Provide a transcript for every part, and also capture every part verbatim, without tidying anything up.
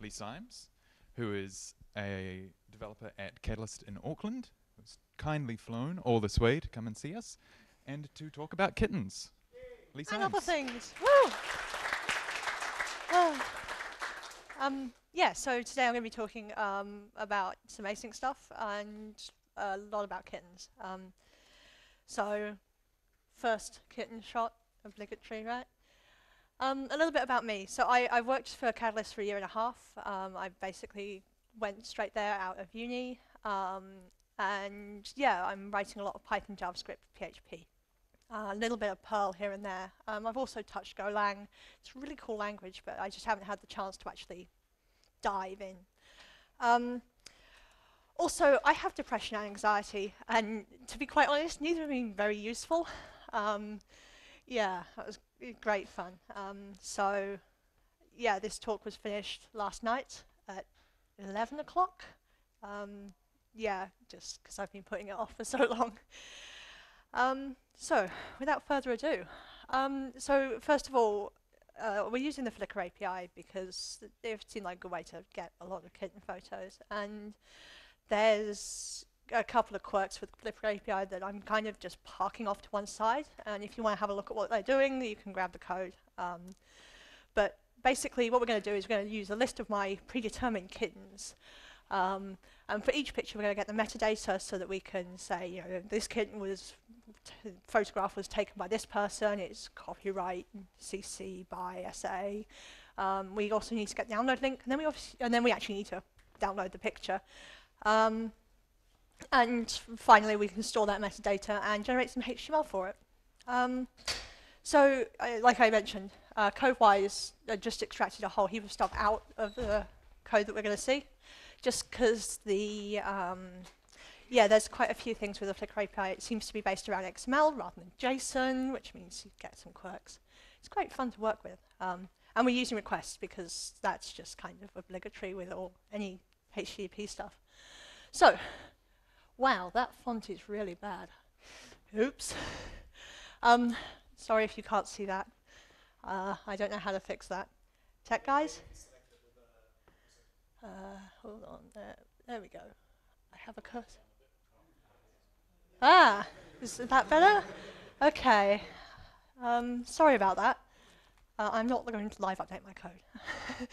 Lee Symes, who is a developer at Catalyst in Auckland, who's kindly flown all this way to come and see us, and to talk about kittens. Lee Symes. And other things. Woo! Oh. Um, yeah, so today I'm going to be talking um, about some async stuff and a lot about kittens. Um, so, first kitten shot, obligatory, right? Um, a little bit about me. So I, I worked for Catalyst for a year and a half. Um, I basically went straight there out of uni. Um, and yeah, I'm writing a lot of Python, JavaScript, P H P. Uh, a little bit of Perl here and there. Um, I've also touched Golang. It's a really cool language, but I just haven't had the chance to actually dive in. Um, also, I have depression and anxiety, and to be quite honest, neither have been very useful. Um, yeah, that was great fun. Um, so, yeah, this talk was finished last night at eleven o'clock. Um, yeah, just because I've been putting it off for so long. Um, so, without further ado, um, so first of all, uh, we're using the Flickr A P I because it seemed like a good way to get a lot of kitten photos, and there's a couple of quirks with the Flickr A P I that I'm kind of just parking off to one side, and if you want to have a look at what they're doing, you can grab the code. Um, but basically what we're going to do is we're going to use a list of my predetermined kittens. Um, and for each picture, we're going to get the metadata so that we can say, you know, this kitten was, t photograph was taken by this person, it's copyright, C C by S A. Um, we also need to get download link, and then we, and then we actually need to download the picture. Um, and finally, we can store that metadata and generate some H T M L for it. Um, so, uh, like I mentioned, uh, code-wise, I just extracted a whole heap of stuff out of the code that we're going to see. Just because the, um, yeah, there's quite a few things with the Flickr A P I. It seems to be based around X M L rather than JSON, which means you get some quirks. It's quite fun to work with. Um, and we're using requests because that's just kind of obligatory with all any H T T P stuff. So, wow, that font is really bad. Oops. um, sorry if you can't see that. Uh, I don't know how to fix that. Tech guys? Uh, hold on, there, there we go. I have a cursor. Ah, is that better? Okay. Um, sorry about that. Uh, I'm not going to live update my code.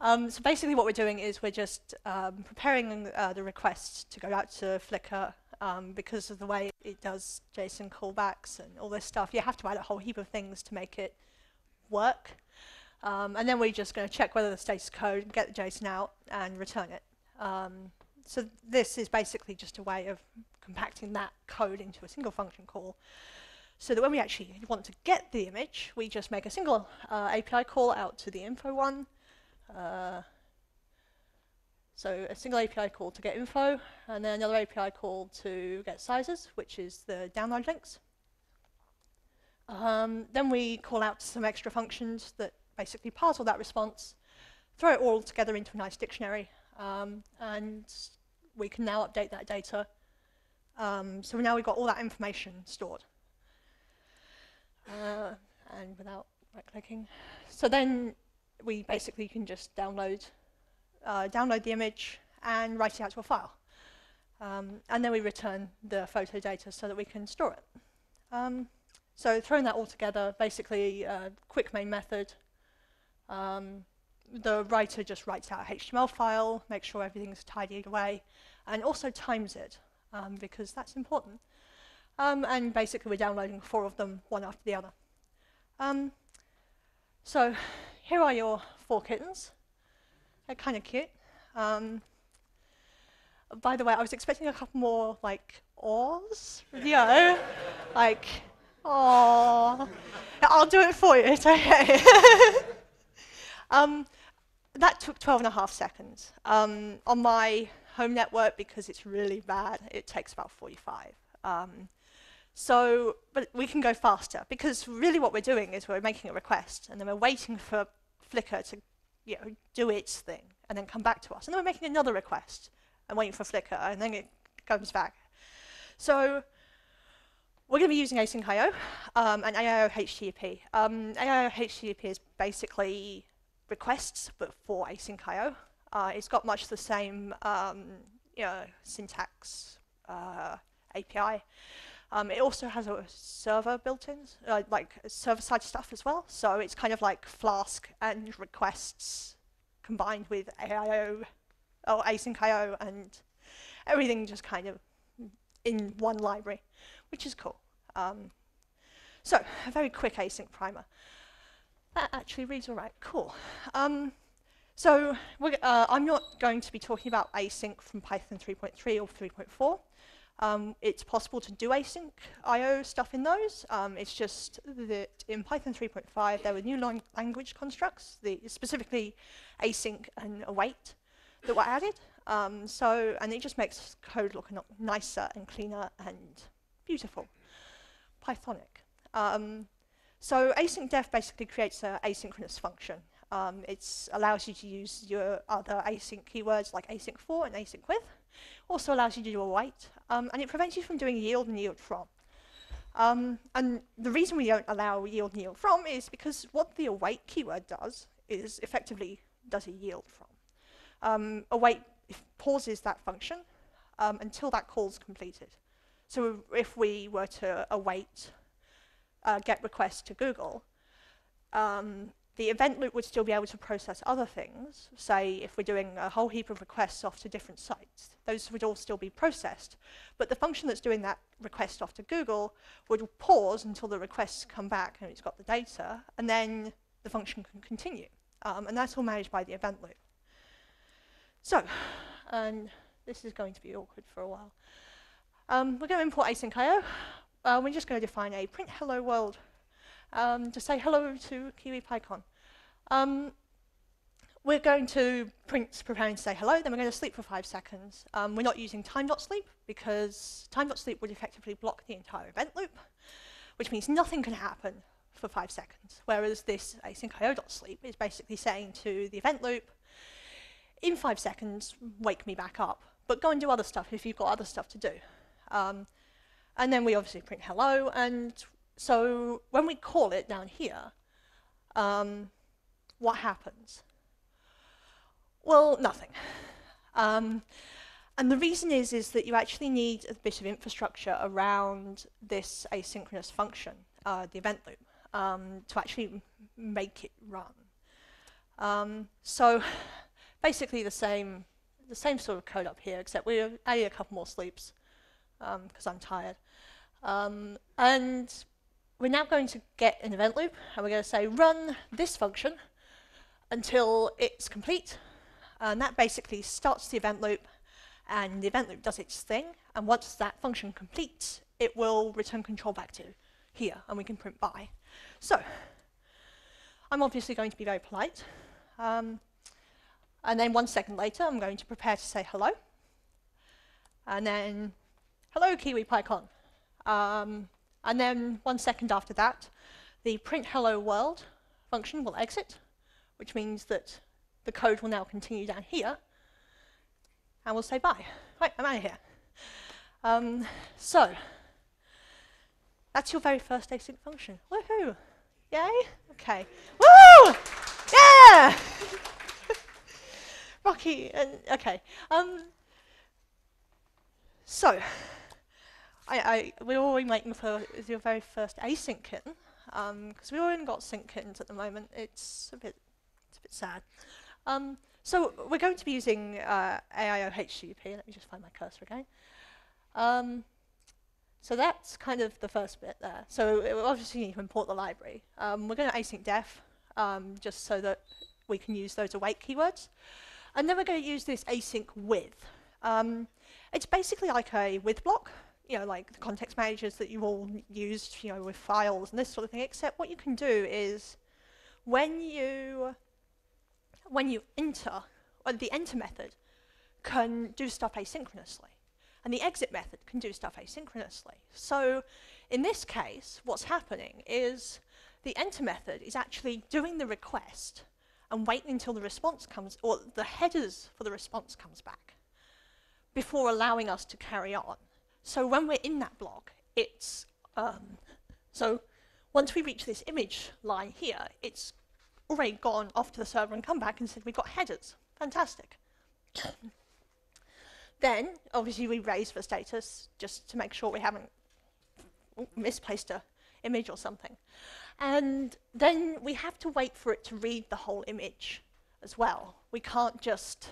um, so basically what we're doing is we're just um, preparing uh, the request to go out to Flickr um, because of the way it does JSON callbacks and all this stuff. You have to add a whole heap of things to make it work. Um, and then we're just going to check whether the status code, get the JSON out, and return it. Um, so this is basically just a way of compacting that code into a single function call, so that when we actually want to get the image, we just make a single uh, A P I call out to the info one. Uh, so a single A P I call to get info, and then another A P I call to get sizes, which is the download links. Um, then we call out some extra functions that basically parse all that response, throw it all together into a nice dictionary, um, and we can now update that data. Um, so now we've got all that information stored. Uh, and without right-clicking. So then we basically can just download, uh, download the image and write it out to a file. Um, and then we return the photo data so that we can store it. Um, so throwing that all together, basically a quick main method. Um, the writer just writes out a H T M L file, makes sure everything's tidied away, and also times it, um, because that's important. Um, and basically we're downloading four of them, one after the other. Um, so here are your four kittens. They're kind of cute. Um, by the way, I was expecting a couple more, like, awws, you know, like, aww. I'll do it for you, it's okay. Um, that took twelve and a half seconds. Um, on my home network, because it's really bad, it takes about forty-five. Um, so, but we can go faster, because really what we're doing is we're making a request, and then we're waiting for Flickr to, you know, do its thing, and then come back to us. And then we're making another request, and waiting for Flickr, and then it comes back. So, we're going to be using AsyncIO um, and A I O H T T P. Um, A I O H T T P is basically requests, but for async I O. Uh, it's got much the same um, you know, syntax uh, A P I. Um, it also has a server built in, uh, like server-side stuff as well. So it's kind of like Flask and requests combined with A I O, or async I O, and everything just kind of in one library, which is cool. Um, so a very quick async primer. That actually reads all right. Cool. Um, so we're, uh, I'm not going to be talking about async from Python three point three or three point four. Um, it's possible to do async I O stuff in those. Um, it's just that in Python three point five, there were new long language constructs, the specifically async and await, that were added. Um, so, and it just makes code look nicer and cleaner and beautiful, Pythonic. Um, so async def basically creates an asynchronous function. Um, it allows you to use your other async keywords like async for and async with. Also allows you to do await, um, and it prevents you from doing yield and yield from. Um, and the reason we don't allow yield and yield from is because what the await keyword does is effectively does a yield from. Um, await pauses that function um, until that call's completed. So if we were to await uh, get request to Google, um, the event loop would still be able to process other things. Say, if we're doing a whole heap of requests off to different sites, those would all still be processed. But the function that's doing that request off to Google would pause until the requests come back and it's got the data, and then the function can continue. Um, and that's all managed by the event loop. So, and this is going to be awkward for a while. Um, we're going to import async I O. Uh, we're just going to define a print hello world Um, to say hello to KiwiPyCon. Um, we're going to print preparing to say hello, then we're going to sleep for five seconds. Um, we're not using time.sleep because time.sleep would effectively block the entire event loop, which means nothing can happen for five seconds, whereas this async I O dot sleep is basically saying to the event loop, in five seconds, wake me back up, but go and do other stuff if you've got other stuff to do. Um, and then we obviously print hello, and so when we call it down here, um, what happens? Well, nothing. Um, and the reason is, is that you actually need a bit of infrastructure around this asynchronous function, uh, the event loop, um, to actually make it run. Um, so basically the same, the same sort of code up here, except we're adding a couple more sleeps because um, I'm tired. Um, and we're now going to get an event loop, and we're going to say run this function until it's complete. And that basically starts the event loop, and the event loop does its thing. And once that function completes, it will return control back to here, and we can print bye. So I'm obviously going to be very polite. Um, and then one second later, I'm going to prepare to say hello. And then, hello, KiwiPyCon. Um, And then one second after that, the print hello world function will exit, which means that the code will now continue down here, and we'll say bye. Right, I'm out of here. Um, so that's your very first async function. Woohoo! Yay! Okay. Woo! Yeah! Rocky. And okay. Um, so. I, I, we're already making for your very first async kitten, because um, we already got sync kittens at the moment. It's a bit, it's a bit sad. Um, so we're going to be using uh, A I O H T T P. Let me just find my cursor again. Um, so that's kind of the first bit there. So it will obviously need to import the library. Um, we're going to async def um, just so that we can use those await keywords, and then we're going to use this async with. Um, it's basically like a with block. You know, like the context managers that you all used, you know, with files and this sort of thing. Except what you can do is, when you when you enter, or the enter method can do stuff asynchronously, and the exit method can do stuff asynchronously. So, in this case, what's happening is the enter method is actually doing the request and waiting until the response comes, or the headers for the response comes back, before allowing us to carry on. So when we're in that block, it's um, so once we reach this image line here, it's already gone off to the server and come back and said, we've got headers. Fantastic. Then, obviously, we raise the status just to make sure we haven't misplaced a image or something. And then we have to wait for it to read the whole image as well. We can't just,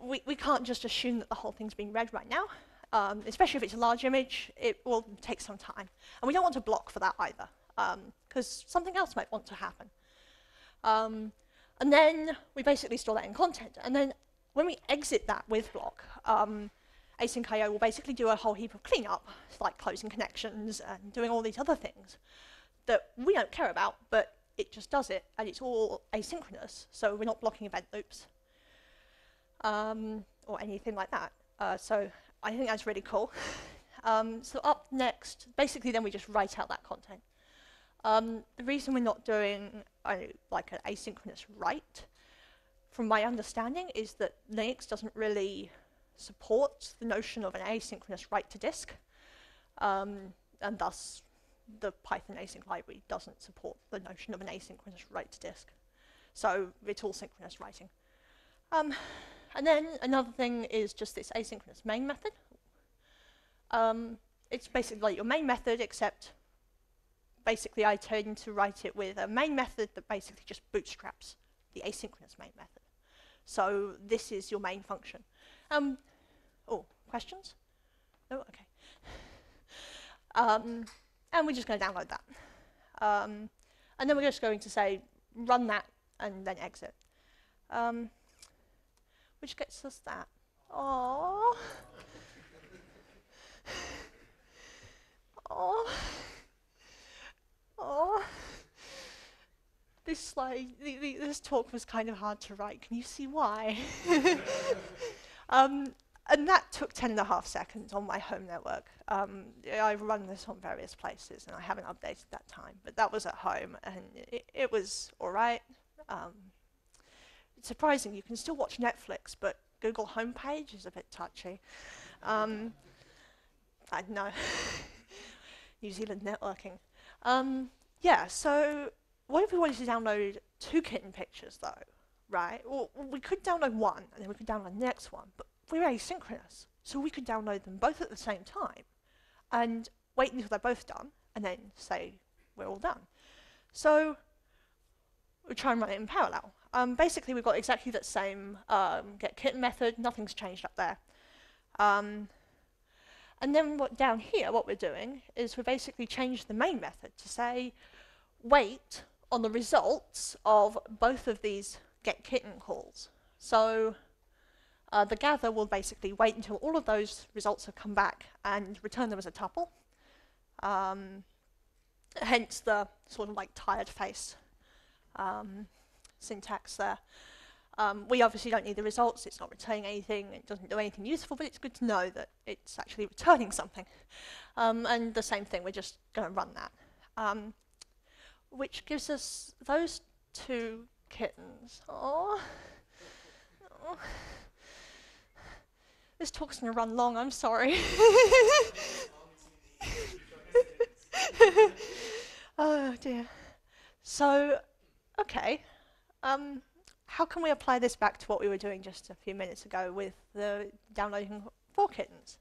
we, we can't just assume that the whole thing's being read right now. Um, especially if it's a large image, it will take some time. And we don't want to block for that either, because um, something else might want to happen. Um, and then we basically store that in content. And then when we exit that with block, um, AsyncIO will basically do a whole heap of cleanup, like closing connections and doing all these other things that we don't care about, but it just does it, and it's all asynchronous, so we're not blocking event loops um, or anything like that. Uh, so I think that's really cool. Um, so up next, basically then we just write out that content. Um, the reason we're not doing uh, like an asynchronous write, from my understanding, is that Linux doesn't really support the notion of an asynchronous write to disk, um, and thus the Python async library doesn't support the notion of an asynchronous write to disk. So it's all synchronous writing. Um, and then another thing is just this asynchronous main method. Um, it's basically like your main method, except basically I tend to write it with a main method that basically just bootstraps the asynchronous main method. So this is your main function. Um, oh, questions? Oh, okay. Um, and we're just going to download that. Um, and then we're just going to say, run that, and then exit. Um, which gets us that. Aww. Aww. Aww. This slide, the, the, this talk was kind of hard to write. Can you see why? um, and that took ten and a half seconds on my home network. Um, I've run this on various places, and I haven't updated that time. But that was at home, and it, it was all right. Um, it's surprising. You can still watch Netflix, but Google homepage is a bit touchy. Um, I don't know. New Zealand networking. Um, yeah, so... What if we wanted to download two kitten pictures, though, right? Well, we could download one, and then we could download the next one, but we're asynchronous, so we could download them both at the same time and wait until they're both done, and then say we're all done. So we try and run it in parallel. Um, basically, we've got exactly that same um, get kitten method. Nothing's changed up there. Um, and then what down here, what we're doing is we basically change the main method to say, wait on the results of both of these get kitten calls. So uh, the gather will basically wait until all of those results have come back and return them as a tuple. Um, hence the sort of like tired face um, syntax there. Um, we obviously don't need the results. It's not returning anything. It doesn't do anything useful, but it's good to know that it's actually returning something. Um, and the same thing, we're just going to run that. Um, which gives us those two kittens. Oh, this talk's going to run long, I'm sorry. Oh dear. So, okay, um, how can we apply this back to what we were doing just a few minutes ago with the downloading four kittens?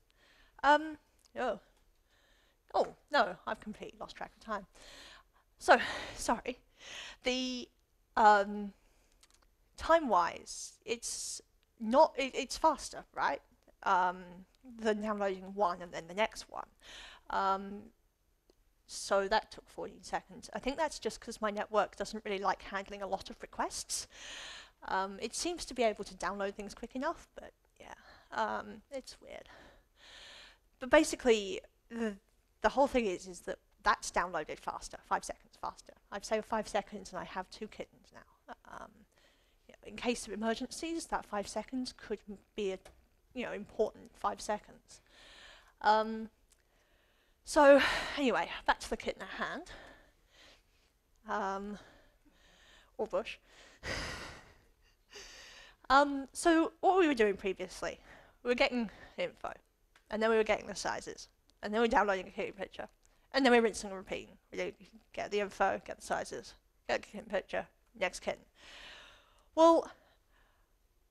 Um, oh. oh, no, I've completely lost track of time. So, sorry, the um, time-wise, it's not, it, it's faster, right, um, than downloading one and then the next one. Um, so that took fourteen seconds. I think that's just because my network doesn't really like handling a lot of requests. Um, it seems to be able to download things quick enough, but yeah, um, it's weird. But basically, the, the whole thing is, is that that's downloaded faster, five seconds faster. I've saved five seconds and I have two kittens now. Um, you know, in case of emergencies, that five seconds could be a, you know, important five seconds. Um, so anyway, back to the kitten at hand. Um, or bush. um, so what we were doing previously, we were getting info, and then we were getting the sizes, and then we were downloading a kitty picture. And then we're rinsing and repeating. We get the info, get the sizes, Next picture. Next kitten. Well,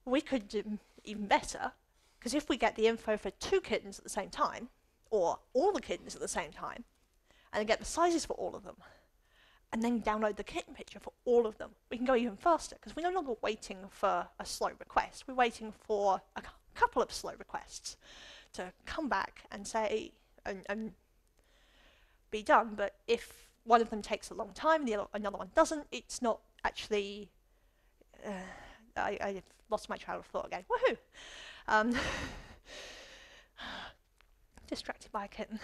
we could do even better, because if we get the info for two kittens at the same time, or all the kittens at the same time, and get the sizes for all of them, and then download the kitten picture for all of them, we can go even faster, because we're no longer waiting for a slow request. We're waiting for a couple of slow requests to come back and say, and, and be done. But if one of them takes a long time, the other, another one doesn't, it's not actually, uh, I, I've lost my trail of thought again. Woohoo! Um, distracted by a kitten.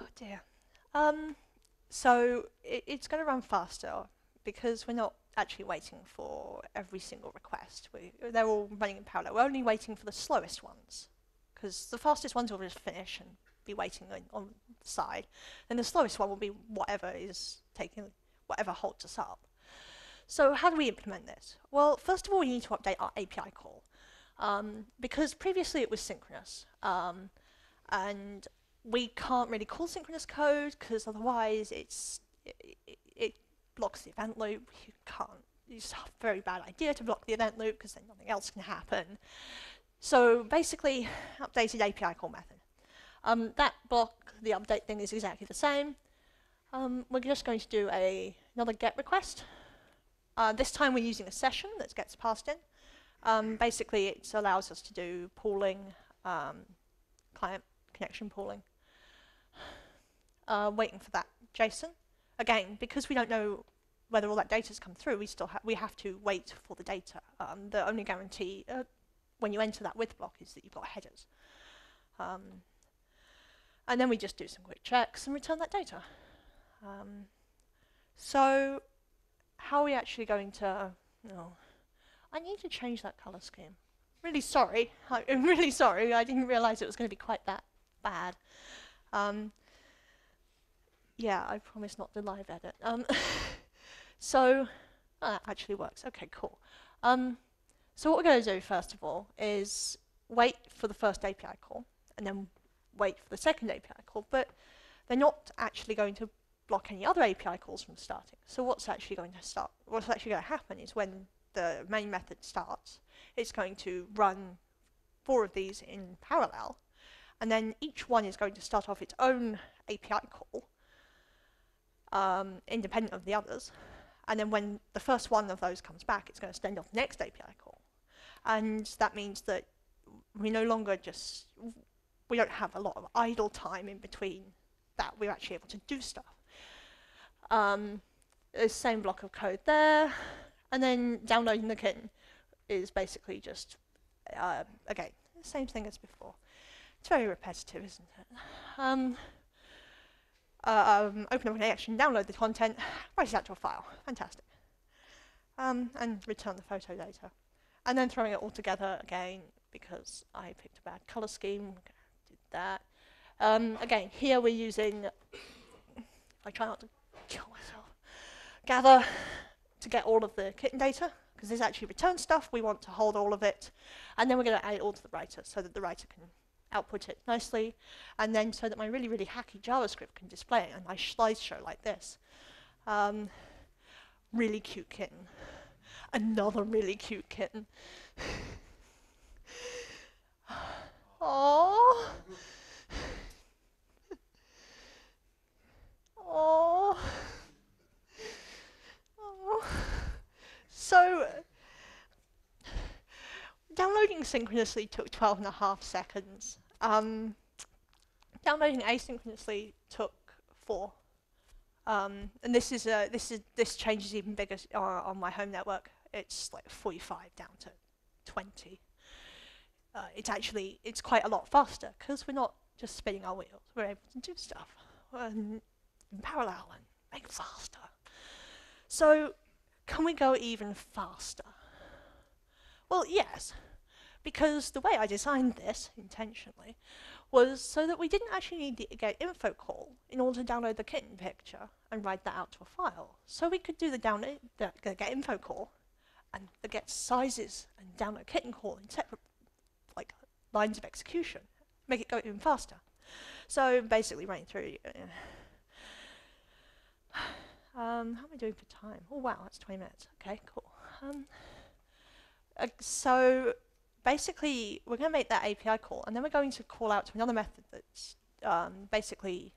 Oh dear. Um, so it, it's going to run faster because we're not actually waiting for every single request. We, they're all running in parallel. We're only waiting for the slowest ones, because the fastest ones will just finish and be waiting on, on the side, and the slowest one will be whatever is taking, whatever holds us up. So how do we implement this? Well, first of all, we need to update our A P I call, um, because previously it was synchronous, um, and we can't really call synchronous code because otherwise it's it, it, it blocks the event loop. You can't. It's a very bad idea to block the event loop because then nothing else can happen. So basically, updated A P I call method. Um, that block, the update thing, is exactly the same. Um, we're just going to do a, another GET request. Uh, this time we're using a session that gets passed in. Um, basically, it allows us to do pooling, um, client connection pooling. Uh, waiting for that JSON. Again, because we don't know whether all that data's come through, we still ha we have to wait for the data. Um, the only guarantee uh, when you enter that with block is that you've got headers. Um, and then we just do some quick checks and return that data. Um, so how are we actually going to, oh, I need to change that color scheme. Really sorry, I, I'm really sorry, I didn't realize it was going to be quite that bad. Um, yeah, I promise not to live edit. Um, so, oh, that actually works, okay, cool. Um, so what we're going to do first of all is wait for the first A P I call, and then wait for the second A P I call, but they're not actually going to block any other A P I calls from starting. So what's actually going to start, what's actually going to happen is when the main method starts, it's going to run four of these in parallel, and then each one is going to start off its own A P I call, um, independent of the others, and then when the first one of those comes back, it's going to send off the next A P I call. And that means that we no longer just, we don't have a lot of idle time in between that we're actually able to do stuff. Um, the same block of code there, and then downloading the kitten is basically just, uh, again, the same thing as before. It's very repetitive, isn't it? Um, uh, um, open up an action, download the content, write it out to a file, fantastic. Um, and return the photo data. And then throwing it all together again, because I picked a bad color scheme, did that. Um, again, here we're using, I try not to kill myself, gather to get all of the kitten data, because this actually returns stuff, we want to hold all of it, and then we're going to add it all to the writer so that the writer can output it nicely, and then so that my really, really hacky JavaScript can display it on my slideshow like this. Um, really cute kitten. Another really cute kitten. Aww. Oh. Oh. So, uh, downloading synchronously took twelve and a half seconds. Um, downloading asynchronously took four. Um, and this is a, this is this change is even bigger uh, on my home network. It's like forty-five down to twenty. Uh, it's actually it's quite a lot faster because we're not just spinning our wheels. We're able to do stuff. Um, In parallel and make it faster. So can we go even faster? Well, yes, because the way I designed this intentionally was so that we didn't actually need the get info call in order to download the kitten picture and write that out to a file. So we could do the, down the, the get info call and the get sizes and download kitten call in separate like lines of execution, make it go even faster. So basically running through. Um, how am I doing for time? Oh wow, that's twenty minutes. Okay, cool. Um, uh, so basically we're going to make that A P I call, and then we're going to call out to another method that's um, basically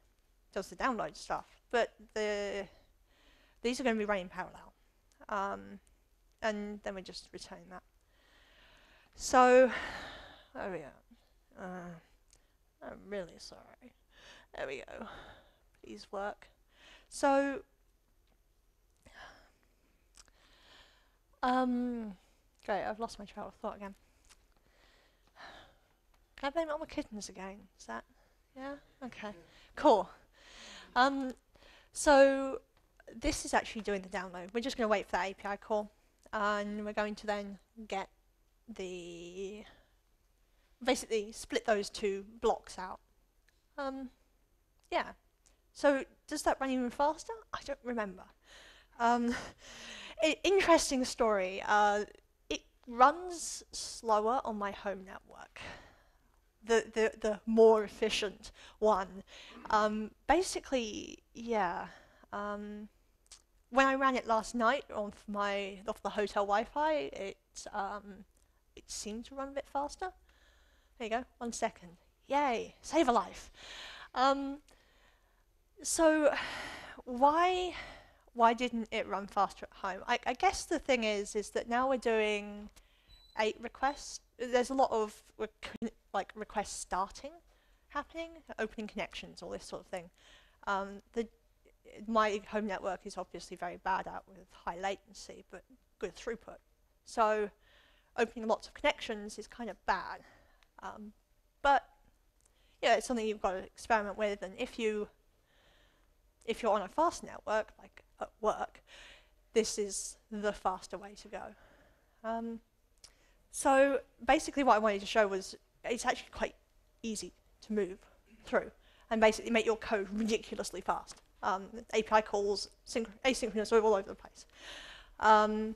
does the download stuff. But the these are going to be running parallel. Um, and then we just return that. So, there we go. Uh, I'm really sorry. There we go. Please work. So, um, great, I've lost my trail of thought again. Can I blame it on the kittens again? Is that, yeah? Okay, cool. Um, so, this is actually doing the download. We're just going to wait for that A P I call, and we're going to then get the, basically split those two blocks out. Um, yeah. So does that run even faster? I don't remember. Um, interesting story. Uh, it runs slower on my home network, the the the more efficient one. Um, basically, yeah. Um, when I ran it last night off my off the hotel Wi-Fi, it um, it seemed to run a bit faster. There you go, one second. Yay, save a life. Um, so why why didn't it run faster at home? I, I guess the thing is is that now we're doing eight requests. There's a lot of rec like request starting happening, opening connections, all this sort of thing. Um, the my home network is obviously very bad at with high latency, but good throughput. So opening lots of connections is kind of bad. Um, but yeah, it's something you've got to experiment with, and if you if you're on a fast network, like at work, this is the faster way to go. Um, so basically what I wanted to show was it's actually quite easy to move through and basically make your code ridiculously fast. Um, A P I calls, asynchronous, all over the place. Um,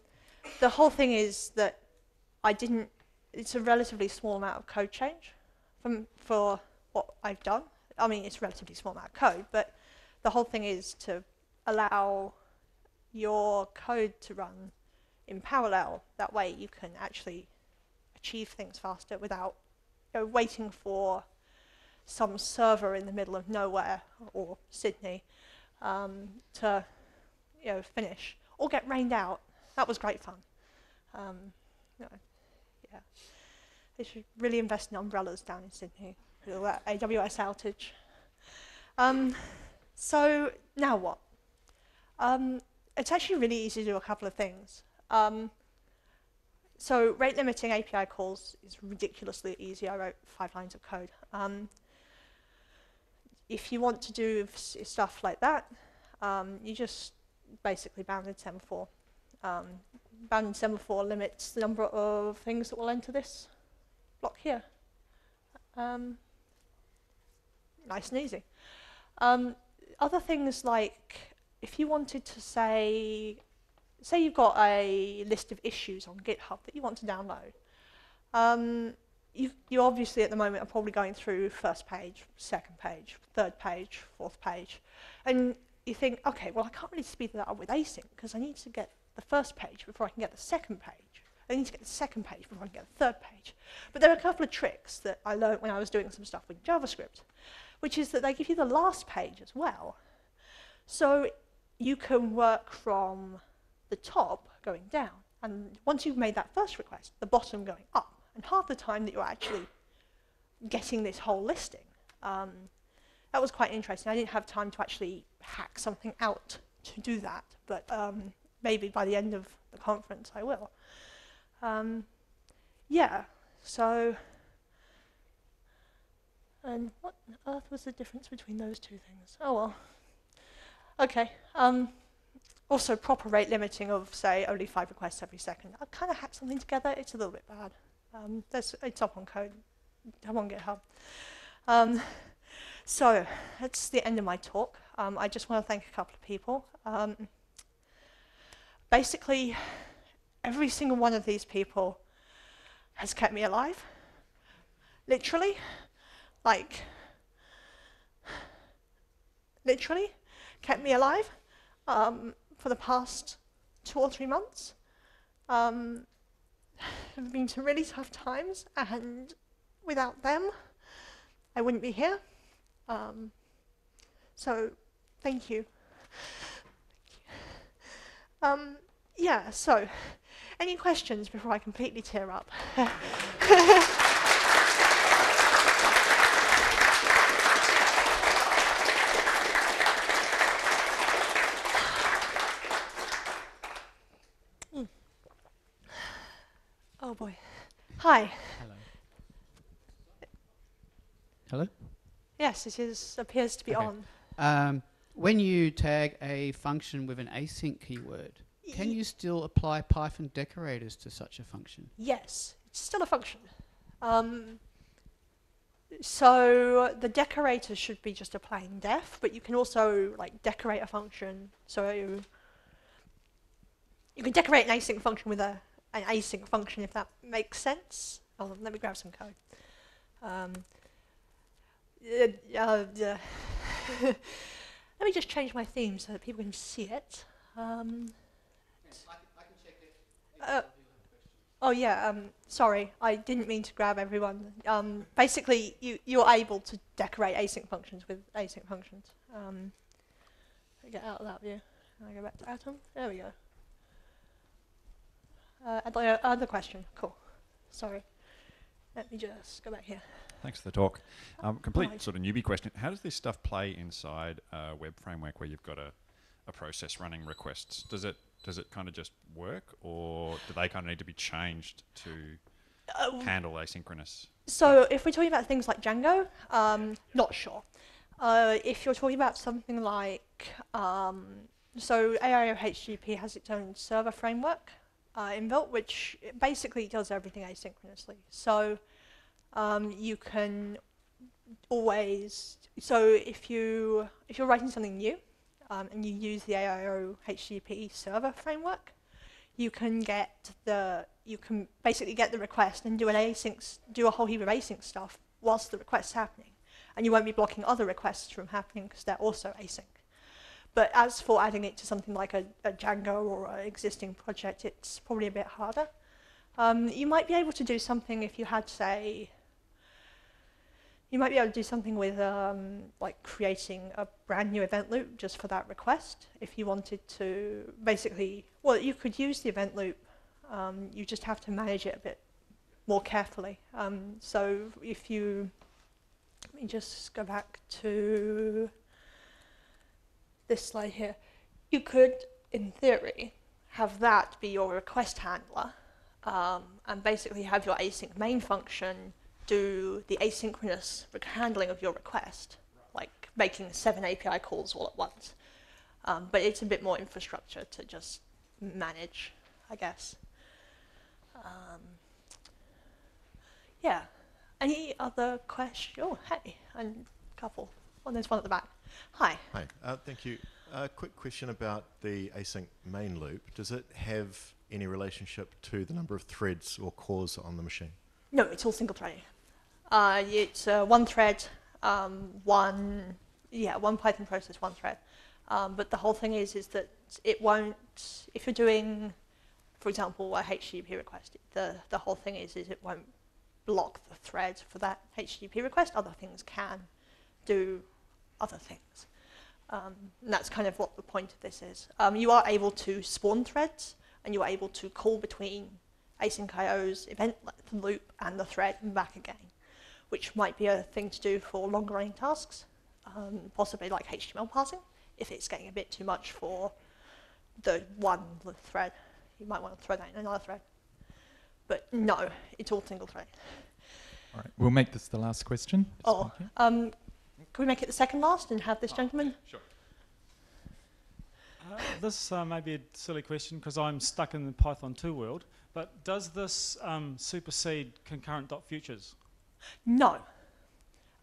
the whole thing is that I didn't it's a relatively small amount of code change from, for what I've done. I mean, it's a relatively small amount of code, but the whole thing is to allow your code to run in parallel. That way you can actually achieve things faster without you know, waiting for some server in the middle of nowhere or Sydney um, to you know, finish or get rained out. That was great fun. Um, you know, Yeah, they should really invest in umbrellas down in Sydney with all that A W S outage. Um, so now what? Um, it's actually really easy to do a couple of things. Um, so rate limiting A P I calls is ridiculously easy. I wrote five lines of code. Um, if you want to do stuff like that, um, you just basically bounded Semaphore. Um, Bound Semaphore limits the number of things that will enter this block here. Um, nice and easy. Um, other things like if you wanted to say, say you've got a list of issues on GitHub that you want to download. Um, you, you obviously at the moment are probably going through first page, second page, third page, fourth page, and you think, okay, well I can't really speed that up with async because I need to get the first page before I can get the second page. I need to get the second page before I can get the third page. But there are a couple of tricks that I learned when I was doing some stuff with JavaScript, which is that they give you the last page as well. So you can work from the top going down. And once you've made that first request, the bottom going up. And half the time that you're actually getting this whole listing. Um, that was quite interesting. I didn't have time to actually hack something out to do that, but um, maybe by the end of the conference I will. Um, yeah, so, and what on earth was the difference between those two things? Oh well, okay. Um, also proper rate limiting of say only five requests every second. I kind of hacked something together, it's a little bit bad. Um, there's, it's up on code, I'm on GitHub. Um, so that's the end of my talk. Um, I just want to thank a couple of people. Um, Basically, every single one of these people has kept me alive, literally. Like, literally kept me alive um, for the past two or three months. Um, I've been to really tough times, and without them, I wouldn't be here. Um, so, thank you. Um, yeah, so, any questions before I completely tear up? mm. Oh boy. Hi. Hello. Hello? Yes, it is, appears to be okay. on. Um, when you tag a function with an async keyword, can you still apply Python decorators to such a function? Yes, it's still a function. Um, so the decorator should be just applying def, but you can also like decorate a function. So you can decorate an async function with a, an async function, if that makes sense. Oh, let me grab some code. Um, uh, uh, let me just change my theme so that people can see it. Um, I can, I can check it. Uh, oh yeah, um, sorry, I didn't mean to grab everyone. Um, basically, you, you're able to decorate async functions with async functions. Um, get out of that view. I go back to Atom. There we go. Uh, other, other question. Cool. Sorry. Let me just go back here. Thanks for the talk. Um, complete right. sort of newbie question. How does this stuff play inside a web framework where you've got a, a process running requests? Does it Does it kind of just work, or do they kind of need to be changed to uh, handle asynchronous? So if we're talking about things like Django, um, yeah. not sure. Uh, if you're talking about something like, um, so A I O H T T P has its own server framework uh, inbuilt, which basically does everything asynchronously. So um, you can always, so if, you, if you're writing something new, Um, and you use the A I O H T T P server framework, you can get the you can basically get the request and do an async, do a whole heap of async stuff whilst the request's happening, and you won't be blocking other requests from happening because they're also async. But as for adding it to something like a, a Django or an existing project, it's probably a bit harder. Um, you might be able to do something if you had, say, you might be able to do something with um, like creating a brand new event loop just for that request. If you wanted to basically, well, you could use the event loop. Um, you just have to manage it a bit more carefully. Um, so if you, let me just go back to this slide here. You could, in theory, have that be your request handler um, and basically have your async main function do the asynchronous handling of your request, like making seven A P I calls all at once. Um, but it's a bit more infrastructure to just manage, I guess. Um, yeah. Any other questions? Oh, hey, and a couple. Oh, there's one at the back. Hi. Hi. Uh, thank you. A uh, quick question about the async main loop. Does it have any relationship to the number of threads or cores on the machine? No, it's all single-threaded. Uh, it's uh, one thread, um, one yeah, one Python process, one thread. Um, but the whole thing is is that it won't. If you're doing, for example, a H T T P request, the the whole thing is is it won't block the thread for that H T T P request. Other things can do other things. Um, and that's kind of what the point of this is. Um, you are able to spawn threads, and you are able to call between AsyncIO's event loop and the thread and back again, which might be a thing to do for longer running tasks, um, possibly like H T M L parsing. If it's getting a bit too much for the one thread, you might want to throw that in another thread. But no, it's all single thread. All right, we'll make this the last question. Oh, um, can we make it the second last and have this oh, gentleman? Sure. Uh, this uh, may be a silly question because I'm stuck in the Python two world. But does this um, supersede concurrent.futures? No.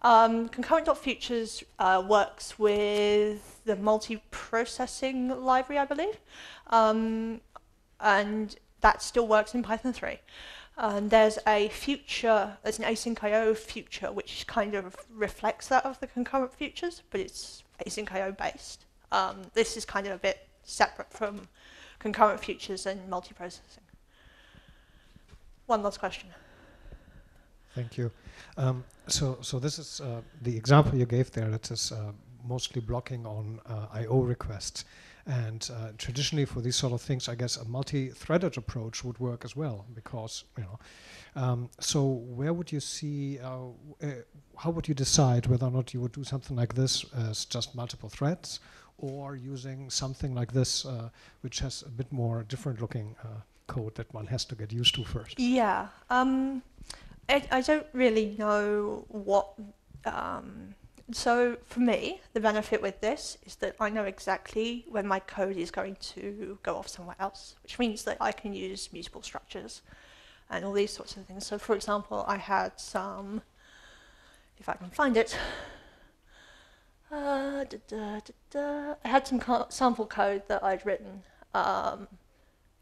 Um, concurrent.futures uh, works with the multiprocessing library, I believe. Um, and that still works in Python three. And there's a future, there's an async I O future, which kind of reflects that of the concurrent futures, but it's AsyncIO based. Um, this is kind of a bit separate from concurrent futures and multiprocessing. One last question. Thank you. Um, so, so this is uh, the example you gave there. It is uh, mostly blocking on uh, I O requests. And uh, traditionally, for these sort of things, I guess a multi-threaded approach would work as well, because you know. Um, so, where would you see? Uh, uh, how would you decide whether or not you would do something like this as just multiple threads, or using something like this, uh, which has a bit more different-looking uh, code that one has to get used to first? Yeah, um, I, I don't really know what. Um, So for me, the benefit with this is that I know exactly when my code is going to go off somewhere else, which means that I can use mutable structures and all these sorts of things. So for example, I had some, if I can find it, uh, da, da, da, da. I had some co sample code that I'd written um,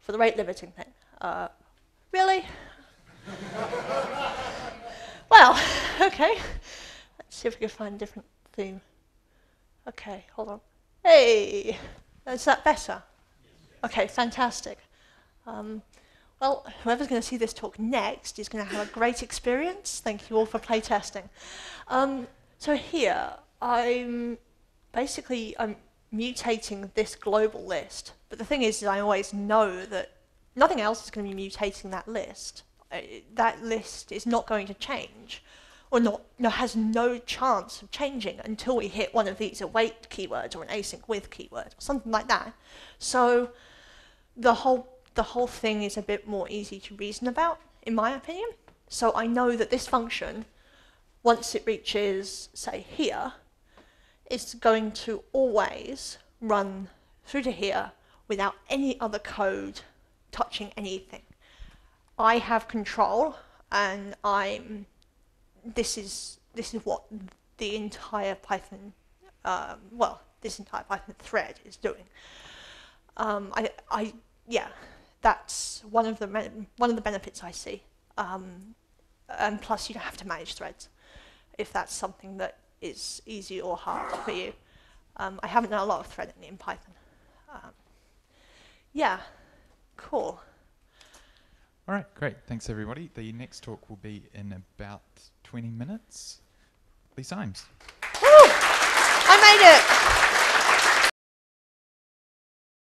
for the rate limiting thing. Uh, really? Well, okay. See if we can find a different theme. Okay, hold on. Hey, is that better? Yes. Okay, fantastic. Um, well, whoever's going to see this talk next is going to have a great experience. Thank you all for playtesting. Um, so here, I'm basically I'm mutating this global list. But the thing is, is I always know that nothing else is going to be mutating that list. Uh, that list is not going to change. Or not, no, has no chance of changing until we hit one of these await keywords or an async with keyword or something like that. So the whole the whole thing is a bit more easy to reason about, in my opinion. So I know that this function, once it reaches, say, here, is going to always run through to here without any other code touching anything. I have control, and I'm This is this is what the entire Python, um, well, this entire Python thread is doing. Um, I, I, yeah, that's one of the one of the benefits I see. Um, and plus, you don't have to manage threads, if that's something that is easy or hard for you. Um, I haven't done a lot of threading in Python. Um, yeah, cool. All right, great. Thanks, everybody. The next talk will be in about twenty minutes. Lee Symes. Woo! I made it!